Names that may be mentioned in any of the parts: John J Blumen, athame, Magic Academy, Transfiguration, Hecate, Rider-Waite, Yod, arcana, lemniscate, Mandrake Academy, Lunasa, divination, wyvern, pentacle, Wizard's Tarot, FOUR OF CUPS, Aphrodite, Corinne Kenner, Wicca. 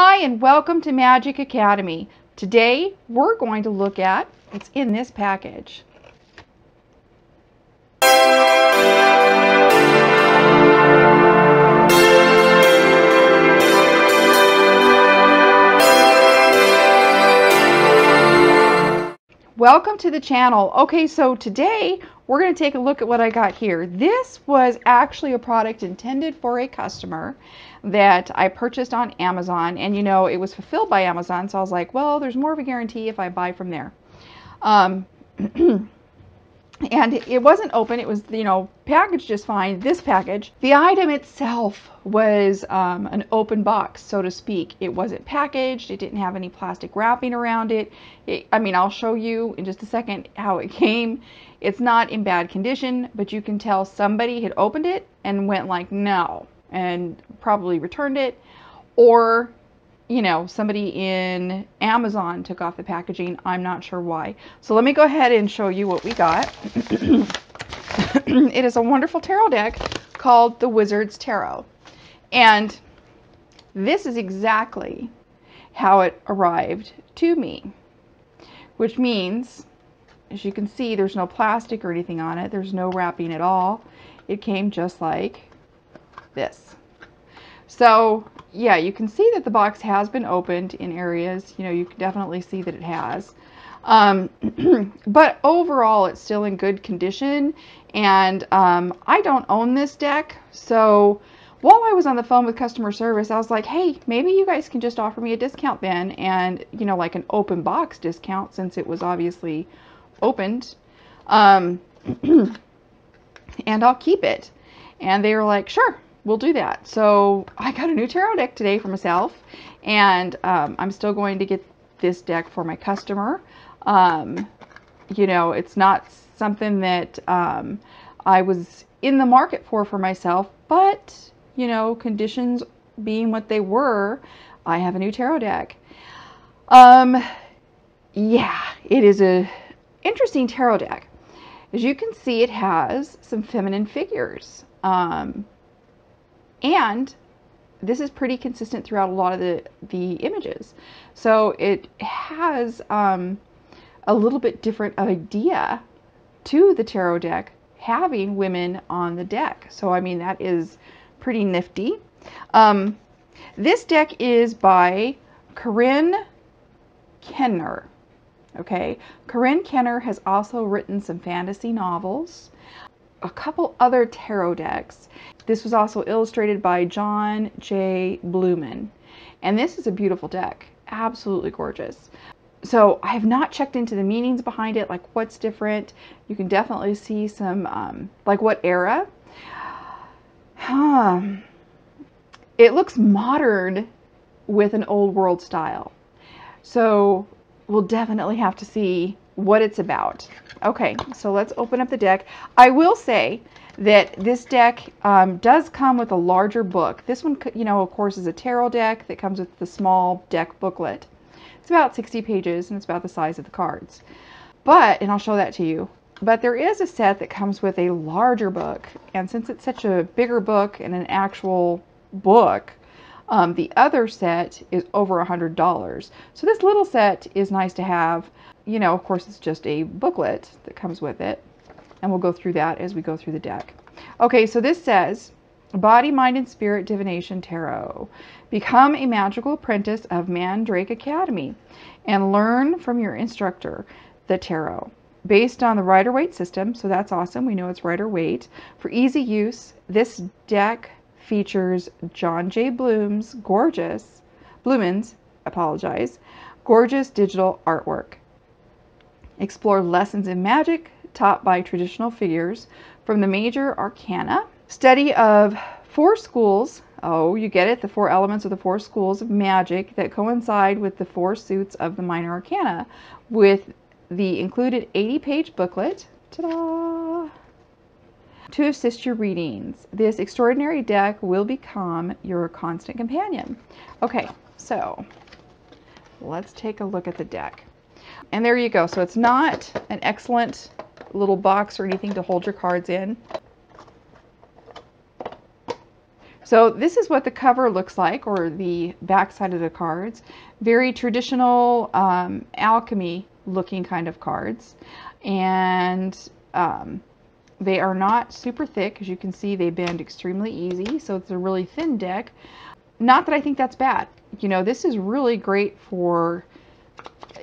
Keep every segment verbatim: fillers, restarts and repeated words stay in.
Hi and welcome to Magic Academy. Today we're going to look at what's in this package. Welcome to the channel. Okay, so today we're going to take a look at what I got here. This was actually a product intended for a customer that I purchased on Amazon, and you know, it was fulfilled by Amazon, so I was like, well, there's more of a guarantee if I buy from there. Um, and it wasn't open, it was, you know, packaged just fine, this package. The item itself was um, an open box, so to speak. It wasn't packaged, it didn't have any plastic wrapping around it. it. I mean, I'll show you in just a second how it came. It's not in bad condition, but you can tell somebody had opened it and went like, no, and probably returned it, or you know, somebody in Amazon took off the packaging. I'm not sure why. So let me go ahead and show you what we got. It is a wonderful tarot deck called the Wizard's Tarot, and this is exactly how it arrived to me, which means, as you can see, there's no plastic or anything on it. There's no wrapping at all. It came just like this. So yeah, you can see that the box has been opened in areas, you know, you can definitely see that it has, um, but overall it's still in good condition. And um, I don't own this deck, so while I was on the phone with customer service, I was like, hey, maybe you guys can just offer me a discount then, and you know, like an open box discount, since it was obviously opened, um, and I'll keep it. And they were like, sure, we'll do that. So I got a new tarot deck today for myself, and um, I'm still going to get this deck for my customer. Um, you know, it's not something that um, I was in the market for for myself, but you know, conditions being what they were, I have a new tarot deck. Um, yeah, it is a interesting tarot deck. As you can see, it has some feminine figures. Um, And this is pretty consistent throughout a lot of the, the images. So it has um, a little bit different idea to the tarot deck, having women on the deck. So, I mean, that is pretty nifty. Um, this deck is by Corinne Kenner. Okay. Corinne Kenner has also written some fantasy novels, a couple other tarot decks. This was also illustrated by John J Blumen, and this is a beautiful deck, absolutely gorgeous. So I have not checked into the meanings behind it, like what's different. You can definitely see some, um, like what era. Huh. It looks modern with an old world style, so we'll definitely have to see what it's about. Okay, so let's open up the deck. I will say that this deck um, does come with a larger book. This one, you know, of course, is a tarot deck that comes with the small deck booklet. It's about sixty pages, and it's about the size of the cards. But, and I'll show that to you, but there is a set that comes with a larger book, and since it's such a bigger book and an actual book, um, the other set is over a hundred dollars. So this little set is nice to have. You know, of course, it's just a booklet that comes with it, and we'll go through that as we go through the deck. Okay, so this says, Body, Mind, and Spirit Divination Tarot. Become a magical apprentice of Mandrake Academy and learn from your instructor, the tarot. Based on the Rider-Waite system, so that's awesome. We know it's Rider-Waite. For easy use, this deck features John J Blumen's gorgeous, Blumen's, apologize, gorgeous digital artwork. Explore lessons in magic taught by traditional figures from the major arcana. Study of four schools. Oh, you get it. The four elements of the four schools of magic that coincide with the four suits of the minor arcana, with the included eighty page booklet. Ta-da! To assist your readings. This extraordinary deck will become your constant companion. Okay, so let's take a look at the deck. And there you go. So it's not an excellent little box or anything to hold your cards in. So this is what the cover looks like, or the back side of the cards. Very traditional um, alchemy looking kind of cards. And um, they are not super thick. As you can see, they bend extremely easy. So it's a really thin deck. Not that I think that's bad. You know, this is really great for,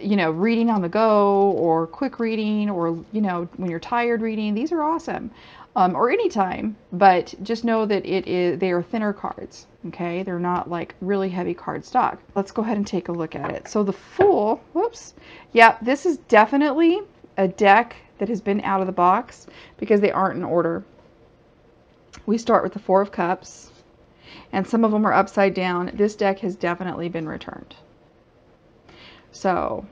you know, reading on the go, or quick reading, or, you know, when you're tired reading. These are awesome. Um, or anytime, but just know that it is, they are thinner cards, okay? They're not like really heavy card stock. Let's go ahead and take a look at it. So the Fool, whoops. Yeah, this is definitely a deck that has been out of the box because they aren't in order. We start with the Four of Cups, and some of them are upside down. This deck has definitely been returned. So,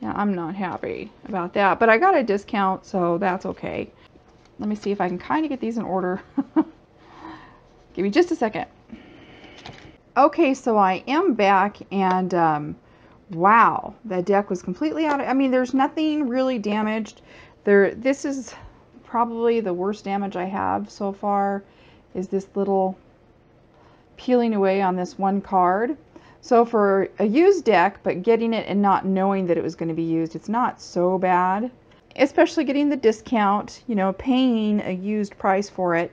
yeah, I'm not happy about that, but I got a discount, so that's okay. Let me see if I can kind of get these in order. Give me just a second. Okay, so I am back, and um, wow, that deck was completely out of, I mean, there's nothing really damaged. There, this is probably the worst damage I have so far, is this little peeling away on this one card. So for a used deck, but getting it and not knowing that it was going to be used, it's not so bad. Especially getting the discount, you know, paying a used price for it,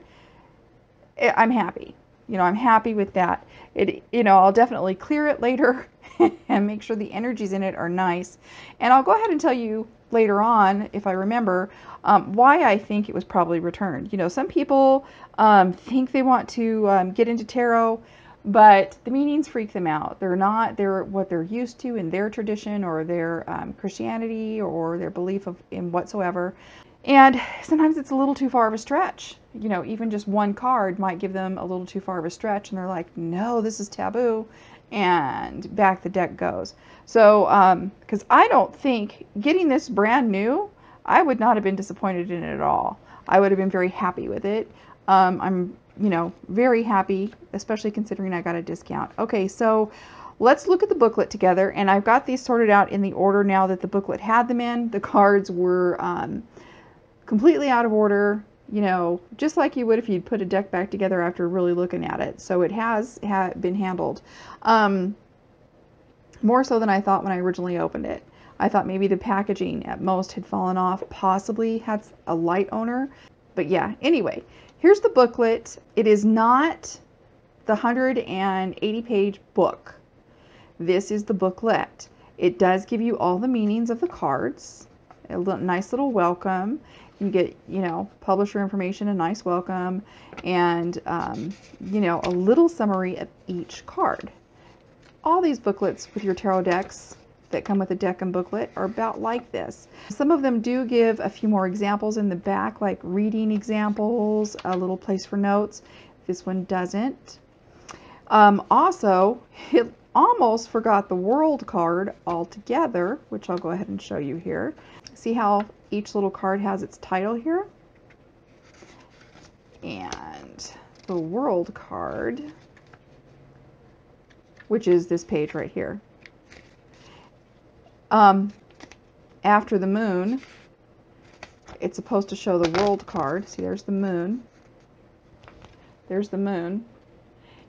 I'm happy. You know, I'm happy with that. It, you know, I'll definitely clear it later and make sure the energies in it are nice. And I'll go ahead and tell you later on, if I remember, um, why I think it was probably returned. You know, some people um, think they want to um, get into tarot, but the meanings freak them out. They're not they're what they're used to in their tradition, or their um, Christianity, or their belief of in whatsoever. And sometimes it's a little too far of a stretch. You know, even just one card might give them a little too far of a stretch, and they're like, no, this is taboo, and back the deck goes. So, um, because I don't think, getting this brand new, I would not have been disappointed in it at all. I would have been very happy with it. Um, I'm you know, very happy, especially considering I got a discount. Okay, so let's look at the booklet together, and I've got these sorted out in the order now that the booklet had them in. The cards were um, completely out of order, you know, just like you would if you'd put a deck back together after really looking at it. So it has ha been handled, um, more so than I thought when I originally opened it. I thought maybe the packaging at most had fallen off, possibly had a light owner, but yeah, anyway. Here's the booklet. It is not the one hundred eighty page book. This is the booklet. It does give you all the meanings of the cards. A nice little welcome. You get, you know, publisher information, a nice welcome, and, um, you know, a little summary of each card. All these booklets with your tarot decks that come with a deck and booklet are about like this. Some of them do give a few more examples in the back, like reading examples, a little place for notes. This one doesn't. Um, also, it almost forgot the World card altogether, which I'll go ahead and show you here. See how each little card has its title here? And the World card, which is this page right here. Um, after the moon, it's supposed to show the World card. See, there's the moon. There's the moon.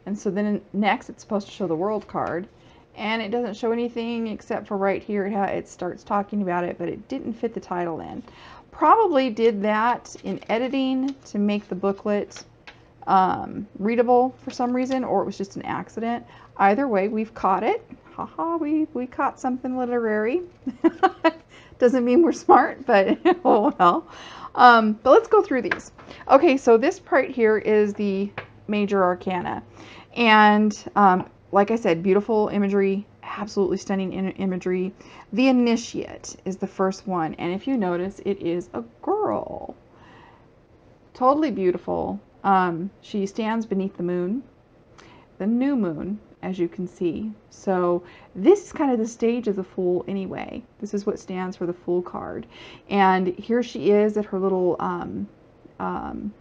And so then next, it's supposed to show the World card. And it doesn't show anything except for right here. It starts talking about it, but it didn't fit the title in. Probably did that in editing to make the booklet um, readable for some reason, or it was just an accident. Either way, we've caught it. Haha, we, we caught something literary. Doesn't mean we're smart, but oh well. Um, but let's go through these. Okay, so this part here is the Major Arcana. And um, like I said, beautiful imagery, absolutely stunning in imagery. The Initiate is the first one. And if you notice, it is a girl. Totally beautiful. Um, she stands beneath the moon, the new moon, as you can see. So this is kind of the stage of the Fool anyway. This is what stands for the Fool card. And here she is at her little um, um,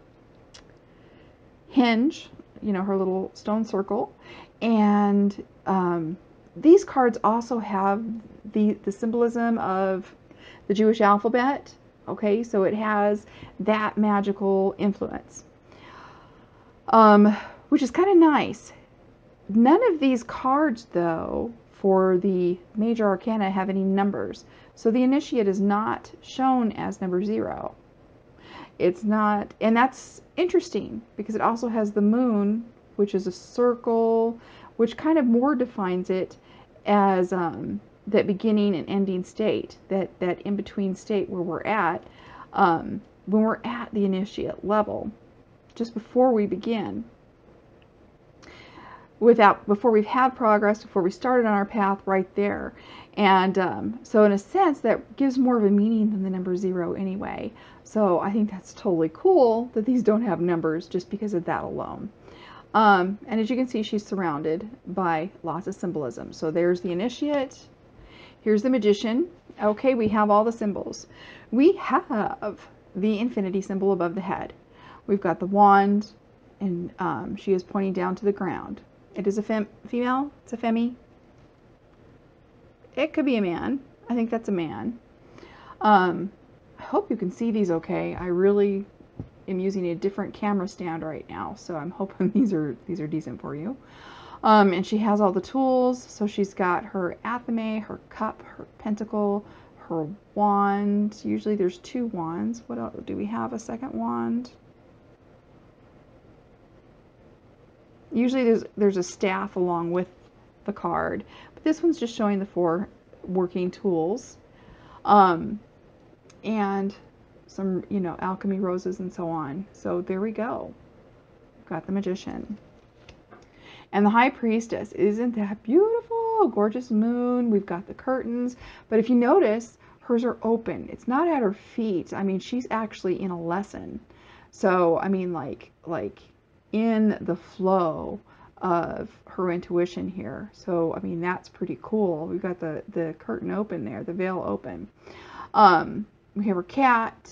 hinge, you know, her little stone circle. And um, these cards also have the, the symbolism of the Jewish alphabet. Okay, so it has that magical influence. um, which is kind of nice. None of these cards, though, for the Major Arcana have any numbers. So the Initiate is not shown as number zero. It's not, and that's interesting because it also has the moon, which is a circle, which kind of more defines it as um, that beginning and ending state, that, that in-between state where we're at, um, when we're at the Initiate level, just before we begin. Without, before we've had progress, before we started on our path right there. And um, so in a sense, that gives more of a meaning than the number zero anyway. So I think that's totally cool that these don't have numbers just because of that alone. Um, and as you can see, she's surrounded by lots of symbolism. So there's the Initiate. Here's the Magician. Okay, we have all the symbols. We have the infinity symbol above the head. We've got the wand, and um, she is pointing down to the ground. It is a fem female. It's a femi. It could be a man. I think that's a man. Um, I hope you can see these okay. I really am using a different camera stand right now, so I'm hoping these are these are decent for you. Um, and she has all the tools. So she's got her athame, her cup, her pentacle, her wand. Usually there's two wands. What else? Do we have a second wand? Usually there's, there's a staff along with the card, but this one's just showing the four working tools, um, and some, you know, alchemy roses and so on. So there we go. We've got the Magician. And the High Priestess. Isn't that beautiful? Gorgeous moon. We've got the curtains, but if you notice, hers are open. It's not at her feet. I mean, she's actually in a lesson. So, I mean, like, like, in the flow of her intuition here. So, I mean, that's pretty cool. We've got the, the curtain open there, the veil open. Um, we have her cat,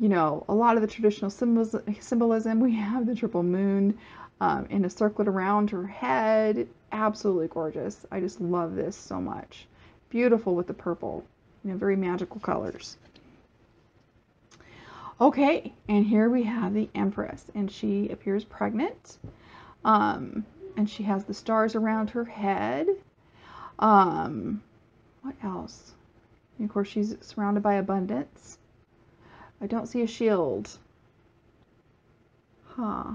you know, a lot of the traditional symbols, symbolism. We have the triple moon um, in a circlet around her head. Absolutely gorgeous. I just love this so much. Beautiful with the purple, you know, very magical colors. Okay, and here we have the Empress, and she appears pregnant, um, and she has the stars around her head. Um, what else? And of course, she's surrounded by abundance. I don't see a shield. Huh.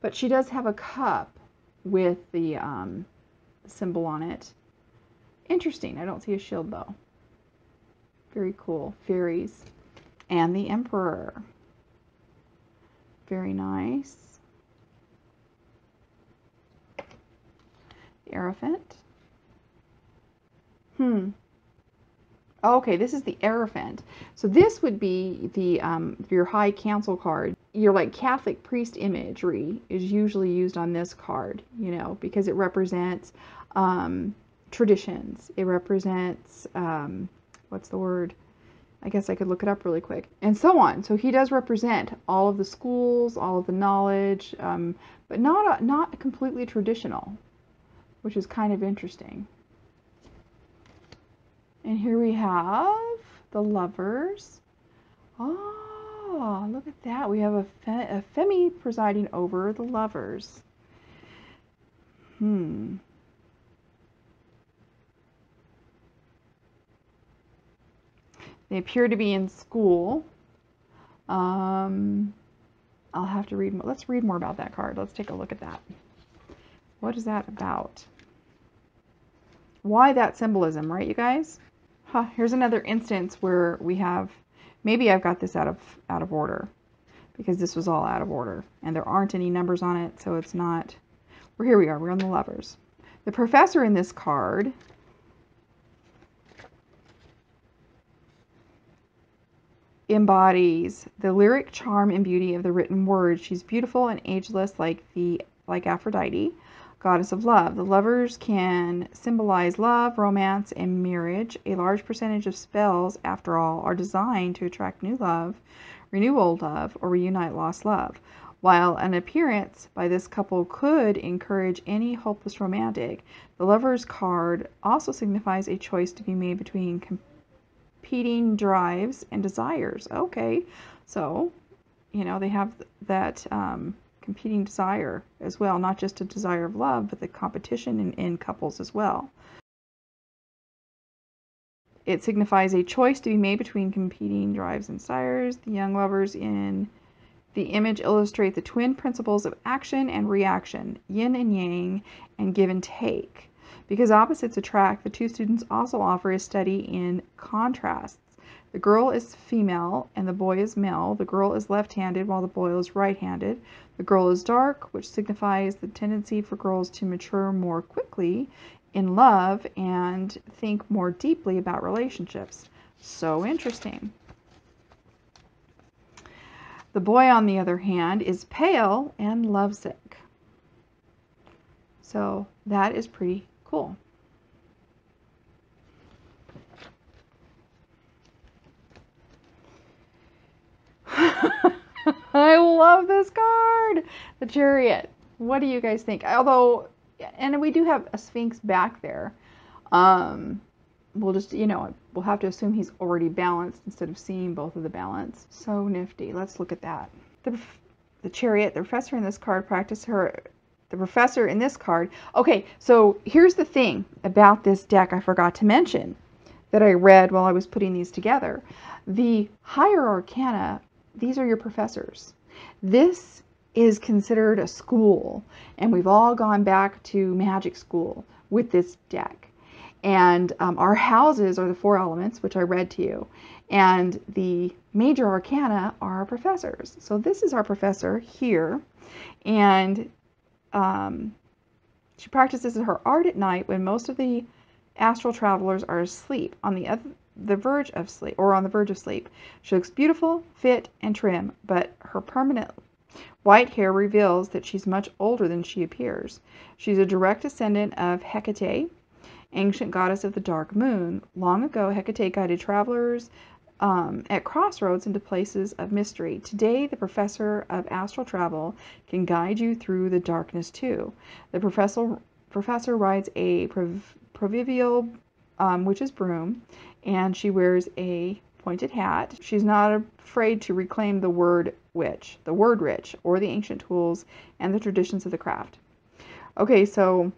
But she does have a cup with the um, symbol on it. Interesting. I don't see a shield, though. Very cool. Fairies. And the Emperor. Very nice. The Aerophant. Hmm. Oh, okay, this is the Aerophant. So this would be the um, your High Council card. Your like Catholic priest imagery is usually used on this card, you know, because it represents um, traditions. It represents, um, what's the word? I guess I could look it up really quick, and so on. So he does represent all of the schools, all of the knowledge, um, but not, not completely traditional, which is kind of interesting. And here we have the Lovers. Oh, look at that. We have a, fe a femi presiding over the Lovers. Hmm. They appear to be in school. Um, I'll have to read more. Let's read more about that card. Let's take a look at that. What is that about? Why that symbolism, right, you guys? Huh, here's another instance where we have, maybe I've got this out of, out of order, because this was all out of order, and there aren't any numbers on it, so it's not. Well, here we are. We're on the Lovers. The Professor in this card embodies the lyric charm and beauty of the written word. She's beautiful and ageless, like the like Aphrodite, goddess of love. The Lovers can symbolize love, romance, and marriage. A large percentage of spells, after all, are designed to attract new love, renew old love, or reunite lost love. While an appearance by this couple could encourage any hopeless romantic, the Lovers card also signifies a choice to be made between competing drives and desires. Okay, so, you know, they have that um, competing desire as well, not just a desire of love, but the competition in, in couples as well. It signifies a choice to be made between competing drives and desires. The young lovers in the image illustrate the twin principles of action and reaction, yin and yang, and give and take. Because opposites attract, the two students also offer a study in contrasts. The girl is female and the boy is male. The girl is left-handed while the boy is right-handed. The girl is dark, which signifies the tendency for girls to mature more quickly in love and think more deeply about relationships. So interesting. The boy, on the other hand, is pale and lovesick. So that is pretty cool. I love this card! The Chariot. What do you guys think? Although, and we do have a Sphinx back there. Um, we'll just, you know, we'll have to assume he's already balanced instead of seeing both of the balance. So nifty. Let's look at that. The, the Chariot, the professor in this card, practice her, the professor in this card. Okay, so here's the thing about this deck I forgot to mention that I read while I was putting these together. The higher arcana, these are your professors. This is considered a school, and we've all gone back to magic school with this deck. And um, our houses are the four elements, which I read to you. And the major arcana are our professors. So this is our professor here. And um, she practices her art at night when most of the astral travelers are asleep, on the, uh, the verge of sleep, or on the verge of sleep. She looks beautiful, fit, and trim, but her permanent white hair reveals that she's much older than she appears. She's a direct descendant of Hecate, ancient goddess of the dark moon. Long ago, Hecate guided travelers um, at crossroads into places of mystery. Today, the professor of astral travel can guide you through the darkness too. The professor professor rides a proverbial, um, witch's broom, and she wears a pointed hat. She's not afraid to reclaim the word witch, the word rich, or the ancient tools and the traditions of the craft. Okay, so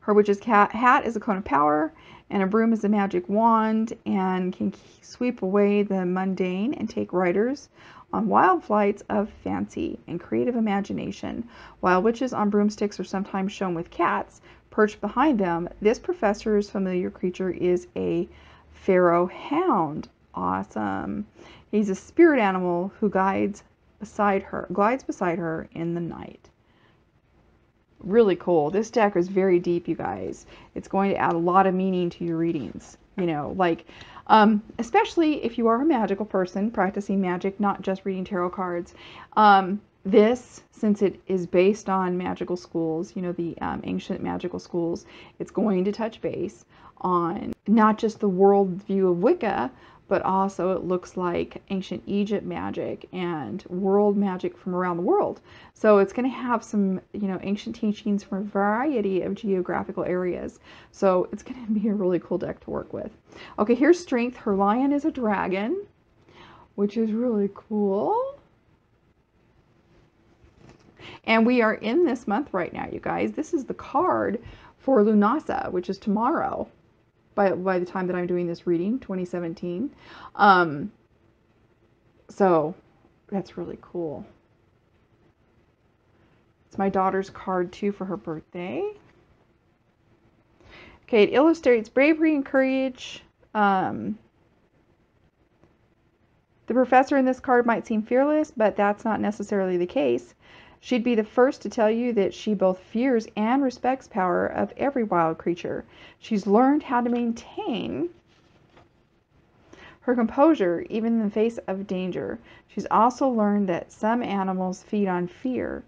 her witch's cat hat is a cone of power, and a broom is a magic wand and can sweep away the mundane and take riders on wild flights of fancy and creative imagination. While witches on broomsticks are sometimes shown with cats perched behind them, this professor's familiar creature is a pharaoh hound. Awesome. He's a spirit animal who guides beside her, glides beside her in the night. Really cool. This deck is very deep, you guys. It's going to add a lot of meaning to your readings, you know, like, um, especially if you are a magical person practicing magic, not just reading tarot cards. Um, this, since it is based on magical schools, you know, the um, ancient magical schools, it's going to touch base on not just the world view of Wicca, but also it looks like ancient Egypt magic and world magic from around the world. So it's going to have some, you know, ancient teachings from a variety of geographical areas. So it's going to be a really cool deck to work with. Okay, here's Strength. Her lion is a dragon, which is really cool. And we are in this month right now, you guys. This is the card for Lunasa, which is tomorrow. By, by the time that I'm doing this reading, twenty seventeen. Um, so that's really cool. It's my daughter's card too for her birthday. Okay, it illustrates bravery and courage. Um, the professor in this card might seem fearless, but that's not necessarily the case. She'd be the first to tell you that she both fears and respects power of every wild creature. She's learned how to maintain her composure even in the face of danger. She's also learned that some animals feed on fear,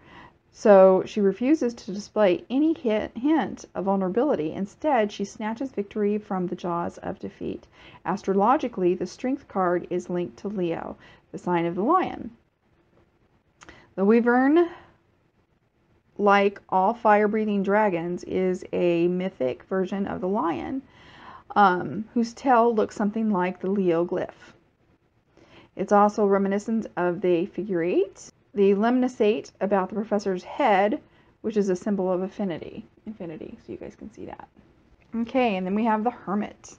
so she refuses to display any hint of vulnerability. Instead, she snatches victory from the jaws of defeat. Astrologically, the Strength card is linked to Leo, the sign of the lion. The Wyvern, like all fire-breathing dragons, is a mythic version of the lion, um, whose tail looks something like the Leo glyph. It's also reminiscent of the figure eight, the lemniscate about the professor's head, which is a symbol of affinity, infinity, so you guys can see that. Okay, and then we have the Hermit.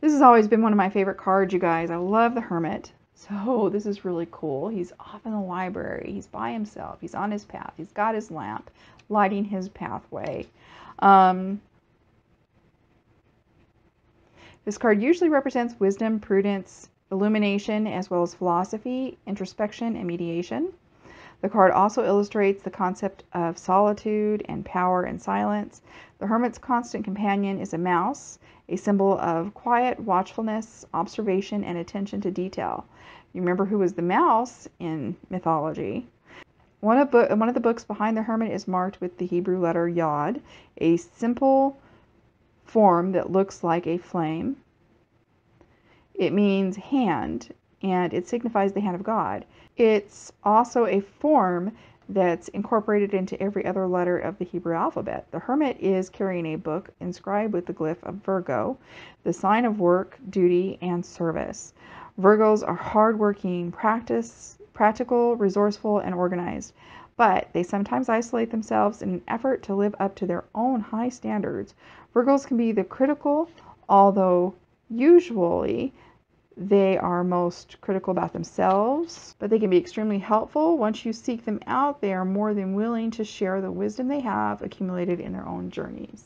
This has always been one of my favorite cards, you guys. I love the Hermit. So this is really cool. He's off in the library. He's by himself. He's on his path. He's got his lamp, lighting his pathway. Um, this card usually represents wisdom, prudence, illumination, as well as philosophy, introspection, and mediation. The card also illustrates the concept of solitude and power and silence. The Hermit's constant companion is a mouse, a symbol of quiet, watchfulness, observation, and attention to detail. You remember who was the mouse in mythology. One of, bo one of the books behind the Hermit is marked with the Hebrew letter Yod, a simple form that looks like a flame. It means hand, and it signifies the hand of God. It's also a form that's incorporated into every other letter of the Hebrew alphabet. The Hermit is carrying a book inscribed with the glyph of Virgo, the sign of work, duty, and service. Virgos are hardworking, practice, practical, resourceful, and organized, but they sometimes isolate themselves in an effort to live up to their own high standards. Virgos can be the critical, although usually they are most critical about themselves, but they can be extremely helpful. Once you seek them out, they are more than willing to share the wisdom they have accumulated in their own journeys.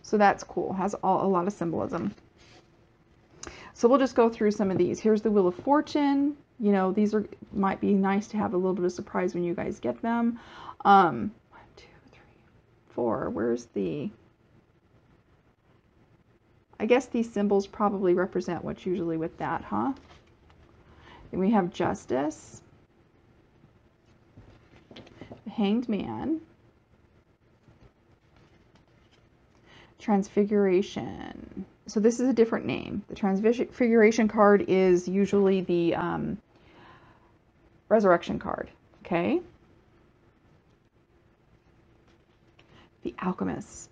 So that's cool. Has all, a lot of symbolism. So we'll just go through some of these. Here's the Wheel of Fortune. You know, these are might be nice to have a little bit of surprise when you guys get them. Um, one, two, three, four. Where's the... I guess these symbols probably represent what's usually with that, huh? And we have Justice, the Hanged Man, Transfiguration. So this is a different name. The Transfiguration card is usually the um, Resurrection card, okay? The Alchemist.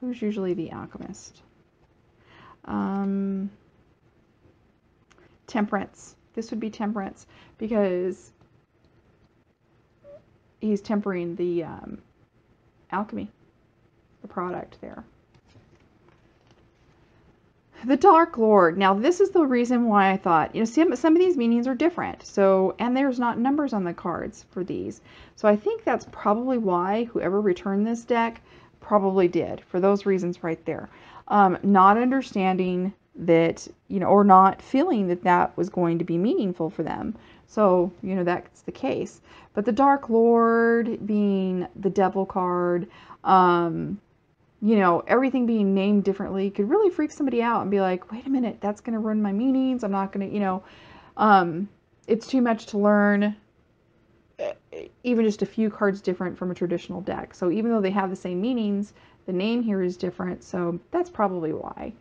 Who's usually the Alchemist? Um, temperance. This would be Temperance because he's tempering the um, alchemy, the product there. The Dark Lord. Now, this is the reason why I thought, you know, some, some of these meanings are different. So, and there's not numbers on the cards for these. So I think that's probably why whoever returned this deck probably did, for those reasons right there. Um, not understanding that, you know, or not feeling that that was going to be meaningful for them. So, you know, that's the case. But the Dark Lord being the Devil card, um, you know, everything being named differently could really freak somebody out and be like, wait a minute, that's going to ruin my meanings. I'm not going to, you know, um, it's too much to learn. Even just a few cards different from a traditional deck. So even though they have the same meanings, the name here is different. So that's probably why,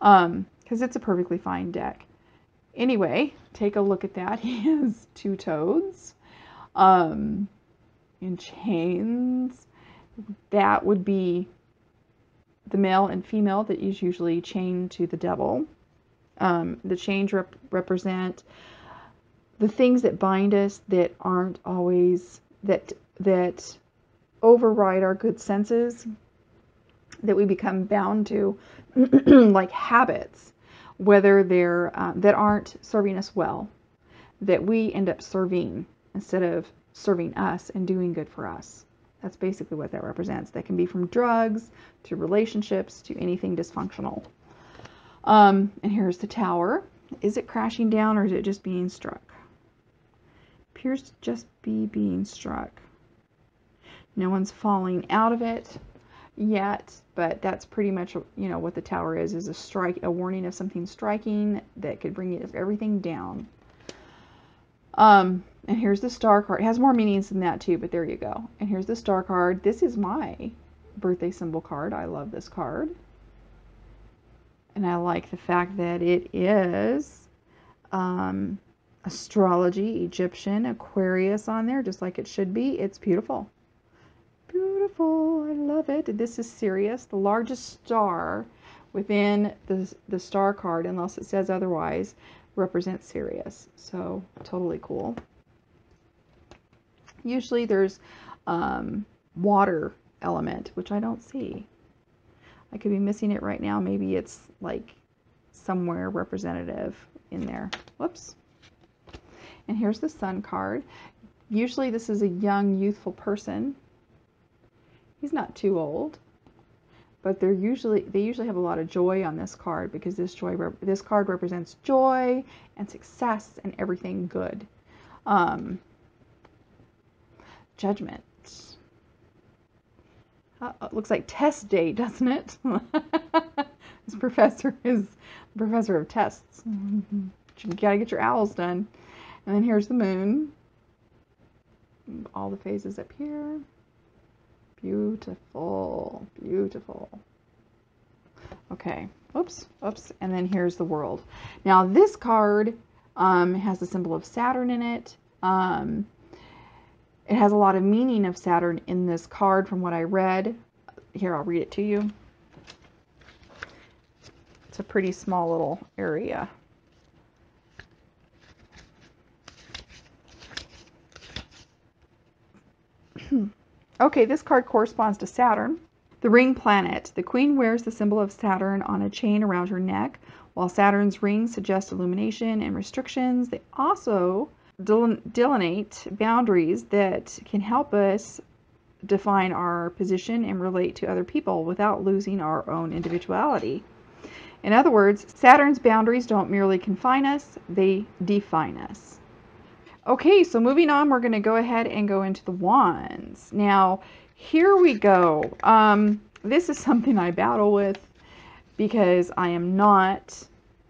um, because it's a perfectly fine deck. Anyway, take a look at that. He has two toads um, in chains. That would be the male and female that is usually chained to the devil. Um, the chains rep represent the things that bind us that aren't always, that that override our good senses, that we become bound to, like habits, whether they're, uh, that aren't serving us well, that we end up serving instead of serving us and doing good for us. That's basically what that represents. That can be from drugs, to relationships, to anything dysfunctional. Um, and here's the Tower. Is it crashing down or is it just being struck? Appears to just be being struck. No one's falling out of it yet, but that's pretty much, you know, what the Tower is, is a strike, a warning of something striking that could bring everything down. Um, and here's the Star card. It has more meanings than that too, but there you go. And here's the Star card. This is my birthday symbol card. I love this card. And I like the fact that it is, um, astrology, Egyptian, Aquarius on there, just like it should be. It's beautiful. Beautiful. I love it. This is Sirius, the largest star within the, the Star card, unless it says otherwise, represents Sirius. So, totally cool. Usually there's um, water element, which I don't see. I could be missing it right now. Maybe it's like somewhere representative in there. Whoops. And here's the sun card. Usually this is a young, youthful person. He's not too old, but they're usually, they usually have a lot of joy on this card, because this joy, this card represents joy and success and everything good. Um, judgment. Uh, it looks like test day, doesn't it? This professor is a professor of tests. You gotta get your owls done. And then here's the moon. All the phases up here. Beautiful, beautiful. Okay, oops, oops. And then here's the world. Now this card um, has the symbol of Saturn in it. Um, it has a lot of meaning of Saturn in this card from what I read. Here, I'll read it to you. It's a pretty small little area. Okay, this card corresponds to Saturn, the ring planet. The queen wears the symbol of Saturn on a chain around her neck. While Saturn's rings suggest illumination and restrictions, they also delineate boundaries that can help us define our position and relate to other people without losing our own individuality. In other words, Saturn's boundaries don't merely confine us, they define us. Okay, so moving on, we're going to go ahead and go into the wands. Now, here we go. Um, this is something I battle with because I am not,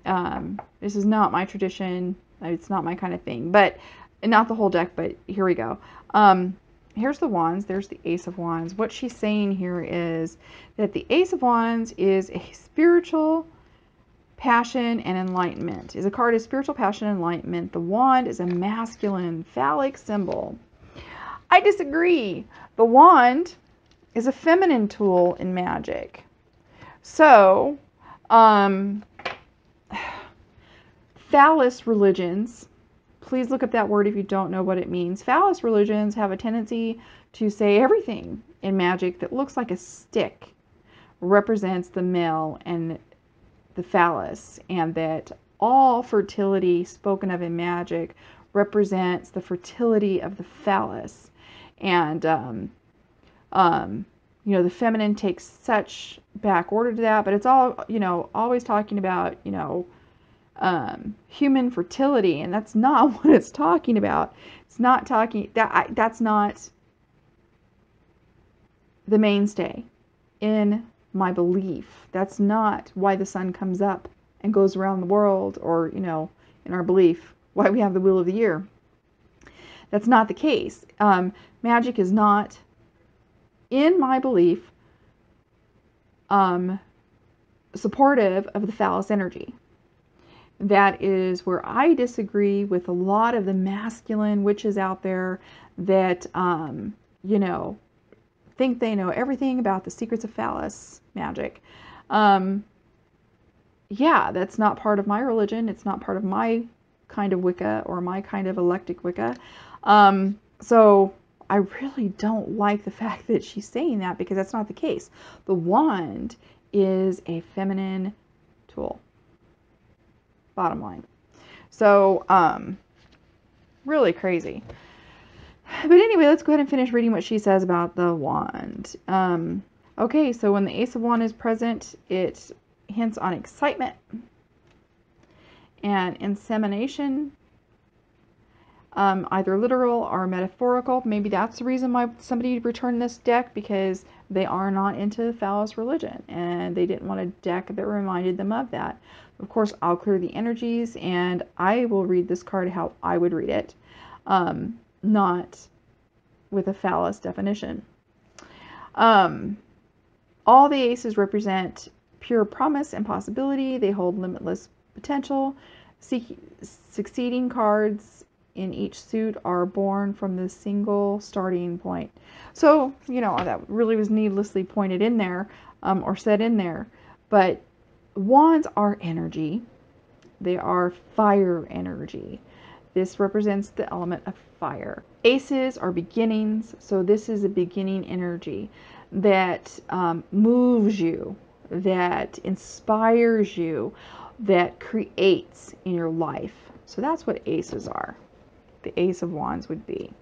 um, this is not my tradition. It's not my kind of thing, but not the whole deck, but here we go. Um, here's the wands. There's the Ace of Wands. What she's saying here is that the Ace of Wands is a spiritual passion and enlightenment. Is a card of spiritual passion and enlightenment. The wand is a masculine phallic symbol. I disagree. The wand is a feminine tool in magic. So, um, phallus religions, please look up that word if you don't know what it means. Phallus religions have a tendency to say everything in magic that looks like a stick represents the male and the phallus, and that all fertility spoken of in magic represents the fertility of the phallus. And um, um, you know, the feminine takes such back order to that, but it's all, you know, always talking about, you know, um, human fertility, and that's not what it's talking about. It's not talking that I, that's not the mainstay in my belief. That's not why the sun comes up and goes around the world, or, you know, in our belief, why we have the wheel of the year. That's not the case. Um, magic is not, in my belief, um, supportive of the phallus energy. That is where I disagree with a lot of the masculine witches out there that, um, you know, think they know everything about the secrets of phallus magic. Um, yeah, that's not part of my religion. It's not part of my kind of Wicca or my kind of eclectic Wicca. Um, so I really don't like the fact that she's saying that, because that's not the case. The wand is a feminine tool. Bottom line. So, um, really crazy. But anyway, let's go ahead and finish reading what she says about the wand. Um, okay, so when the Ace of Wands is present, it hints on excitement and insemination, um, either literal or metaphorical. Maybe that's the reason why somebody returned this deck, because they are not into the phallus religion, and they didn't want a deck that reminded them of that. Of course, I'll clear the energies, and I will read this card how I would read it. Um... Not with a phallus definition. Um, all the aces represent pure promise and possibility. They hold limitless potential. Se- succeeding cards in each suit are born from the single starting point. So, you know, that really was needlessly pointed in there, um, or said in there. But wands are energy. They are fire energy. This represents the element of fire. Aces are beginnings, so this is a beginning energy that um, moves you, that inspires you, that creates in your life. So that's what aces are. The Ace of Wands would be.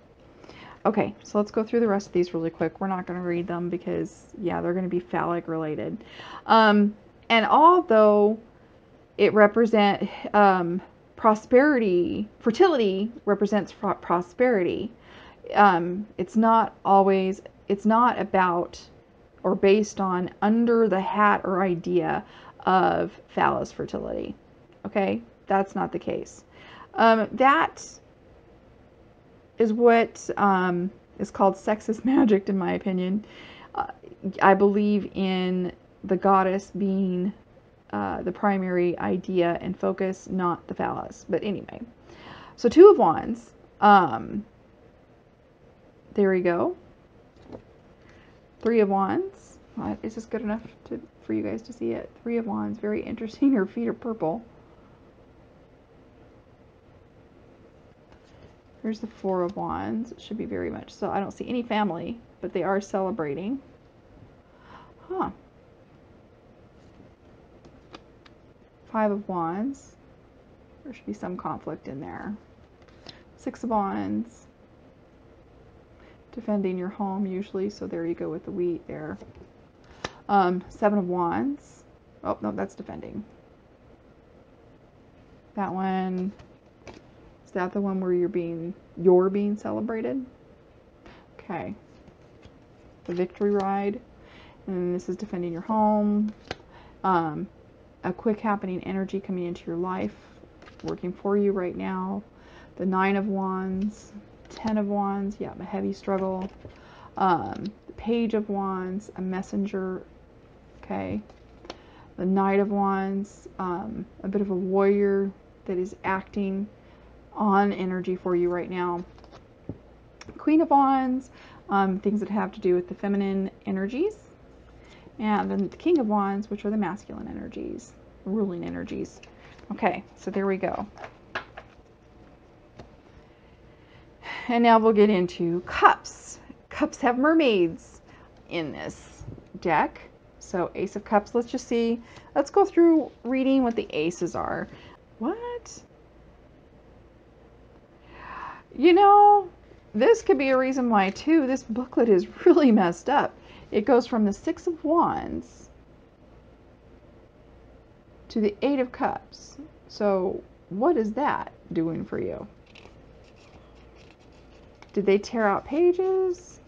Okay, so let's go through the rest of these really quick. We're not going to read them because, yeah, they're going to be phallic related. Um, and although it represents... Um, prosperity, fertility represents prosperity. Um, it's not always, it's not about or based on under the hat or idea of phallus fertility. Okay, that's not the case. Um, that is what um, is called sexist magic, in my opinion. Uh, I believe in the goddess being Uh, the primary idea and focus, not the phallus. But anyway, so Two of Wands. Um, there we go. Three of Wands. What? Is this good enough to, for you guys to see it? Three of Wands. Very interesting. Her feet are purple. Here's the Four of Wands. It should be very much so. I don't see any family, but they are celebrating. Huh. Five of Wands. There should be some conflict in there. Six of Wands. Defending your home usually, so there you go with the wheat there. Um, seven of Wands. Oh, no, that's defending. That one. Is that the one where you're being, you're being celebrated? Okay. The Victory Ride. And this is defending your home. Um... A quick happening energy coming into your life, working for you right now. The Nine of Wands, Ten of Wands, yeah, a heavy struggle. Um, the Page of Wands, a messenger, okay. The Knight of Wands, um, a bit of a warrior that is acting on energy for you right now. Queen of Wands, um, things that have to do with the feminine energies. And then the King of Wands, which are the masculine energies, ruling energies. Okay, so there we go. And now we'll get into cups. Cups have mermaids in this deck. So Ace of Cups, let's just see. Let's go through reading what the aces are. What? You know, this could be a reason why, too, this booklet is really messed up. It goes from the Six of Wands to the Eight of Cups. So what is that doing for you? Did they tear out pages?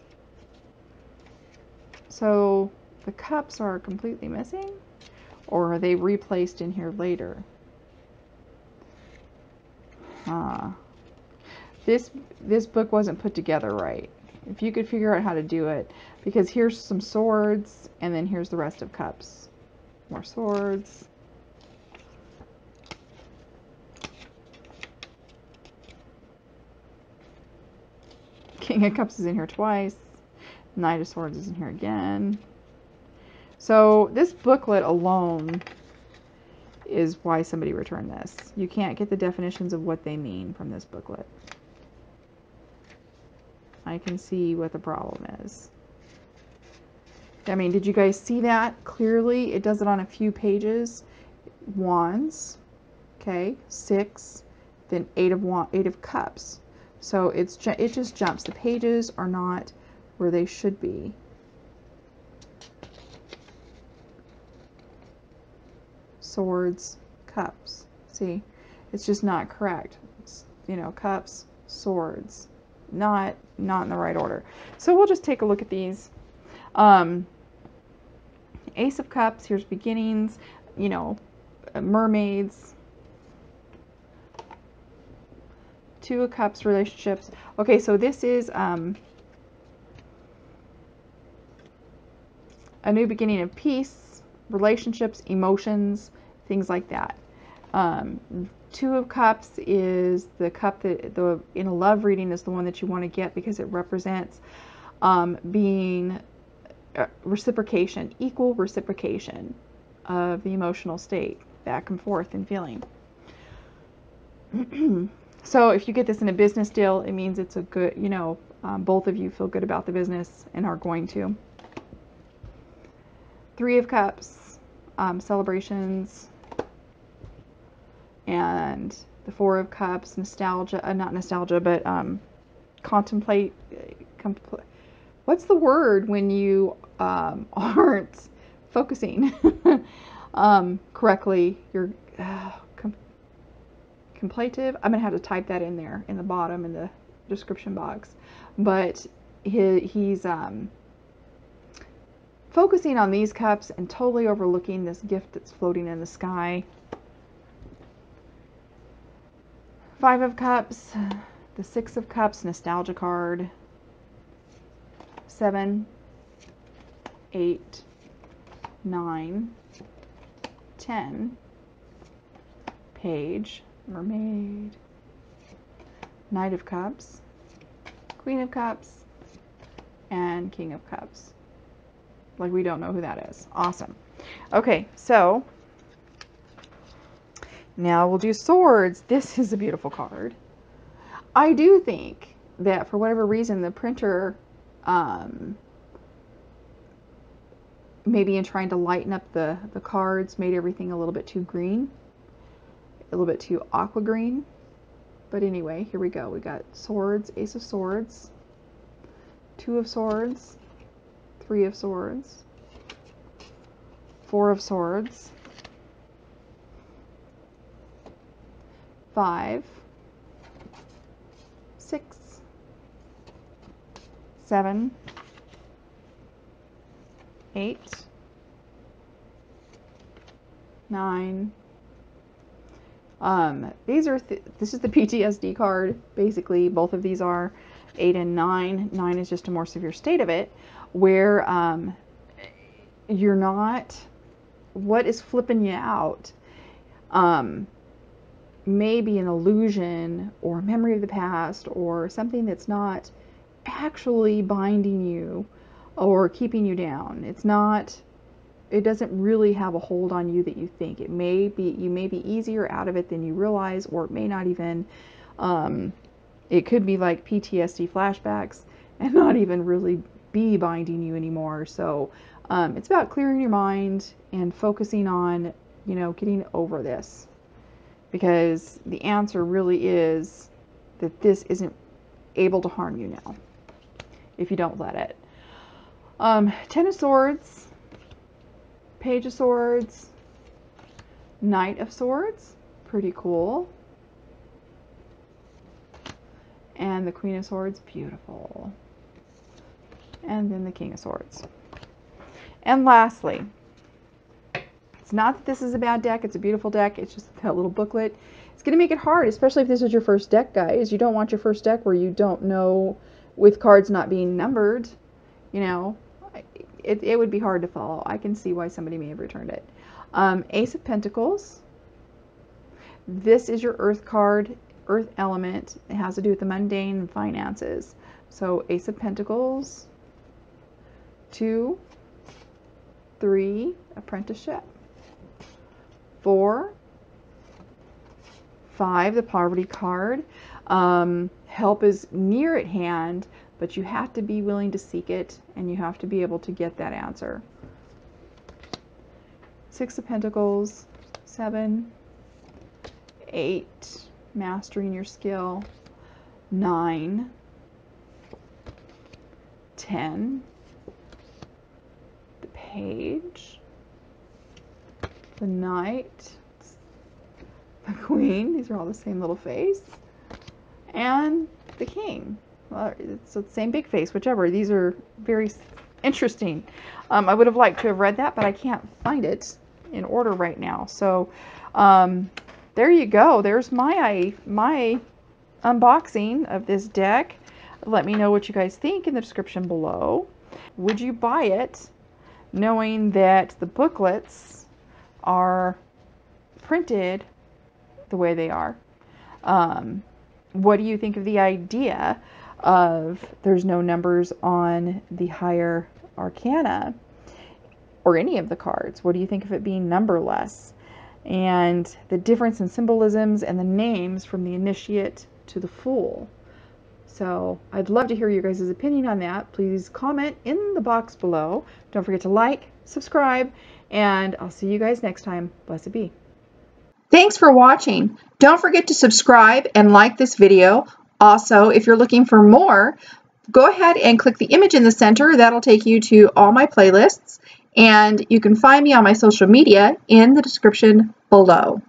So the cups are completely missing? Or are they replaced in here later? Huh. This, this book wasn't put together right. If you could figure out how to do it, because here's some swords, and then here's the rest of cups. More swords. King of Cups is in here twice. Knight of Swords is in here again. So this booklet alone is why somebody returned this. You can't get the definitions of what they mean from this booklet. I can see what the problem is. I mean, did you guys see that clearly? It does it on a few pages. Wands, okay, six, then eight of wand, eight of cups. So it's ju it just jumps. The pages are not where they should be. Swords, cups. See, it's just not correct. It's, you know, cups, swords. Not not in the right order. So we'll just take a look at these. Um, Ace of Cups, here's beginnings, you know, mermaids. Two of Cups, relationships. Okay, so this is um, a new beginning of peace, relationships, emotions, things like that. Um, Two of Cups is the cup that the in a love reading is the one that you want to get because it represents um, being uh, reciprocation, equal reciprocation of the emotional state, back and forth and feeling. So if you get this in a business deal, it means it's a good, you know, um, both of you feel good about the business and are going to. Three of Cups, um, celebrations, and the Four of Cups, nostalgia, uh, not nostalgia, but um, contemplate, compl- what's the word when you um, aren't focusing um, correctly? You're uh, com contemplative. I'm going to have to type that in there in the bottom in the description box. But he, he's um, focusing on these cups and totally overlooking this gift that's floating in the sky. Five of Cups, the Six of Cups, nostalgia card, seven, eight, nine, ten, Page, Mermaid, Knight of Cups, Queen of Cups, and King of Cups. Like, we don't know who that is. Awesome. Okay, so now we'll do swords. This is a beautiful card. I do think that for whatever reason the printer, um, maybe in trying to lighten up the, the cards, made everything a little bit too green, a little bit too aqua green. But anyway, here we go. We got swords, Ace of Swords, Two of Swords, Three of Swords, Four of Swords, Five, six, seven, eight, nine. Um, these are th this is the P T S D card. Basically, both of these are eight and nine. Nine is just a more severe state of it, where um, you're not. What is flipping you out? Um, maybe an illusion or a memory of the past or something that's not actually binding you or keeping you down. It's not, it doesn't really have a hold on you that you think. It may be, you may be easier out of it than you realize, or it may not even, um, it could be like P T S D flashbacks and not even really be binding you anymore. So um, it's about clearing your mind and focusing on, you know, getting over this. Because the answer really is that this isn't able to harm you now, if you don't let it. Um, Ten of Swords, Page of Swords, Knight of Swords, pretty cool. And the Queen of Swords, beautiful. And then the King of Swords. And lastly, not that this is a bad deck, it's a beautiful deck, it's just that little booklet, it's going to make it hard, especially if this is your first deck, guys. You don't want your first deck where you don't know, with cards not being numbered, you know, it, it would be hard to follow. I can see why somebody may have returned it. Um, Ace of Pentacles, this is your earth card, earth element, it has to do with the mundane and finances. So Ace of Pentacles, two, three, apprenticeship, Four, five, the poverty card. Um, help is near at hand, but you have to be willing to seek it, and you have to be able to get that answer. Six of Pentacles, seven, eight, mastering your skill, nine, ten, the Page, the Knight, the Queen, these are all the same little face, and the King. Well, it's the same big face, whichever. These are very interesting. Um, I would have liked to have read that, but I can't find it in order right now. So um, there you go. There's my, my unboxing of this deck. Let me know what you guys think in the description below. Would you buy it, knowing that the booklets are printed the way they are? Um, what do you think of the idea of there's no numbers on the higher arcana or any of the cards? What do you think of it being numberless, and the difference in symbolisms and the names from the initiate to the Fool. So I'd love to hear your guys' opinion on that. Please comment in the box below. Don't forget to like, subscribe, and I'll see you guys next time. Blessed be. Thanks for watching. Don't forget to subscribe and like this video. Also, if you're looking for more, go ahead and click the image in the center. That'll take you to all my playlists. And you can find me on my social media in the description below.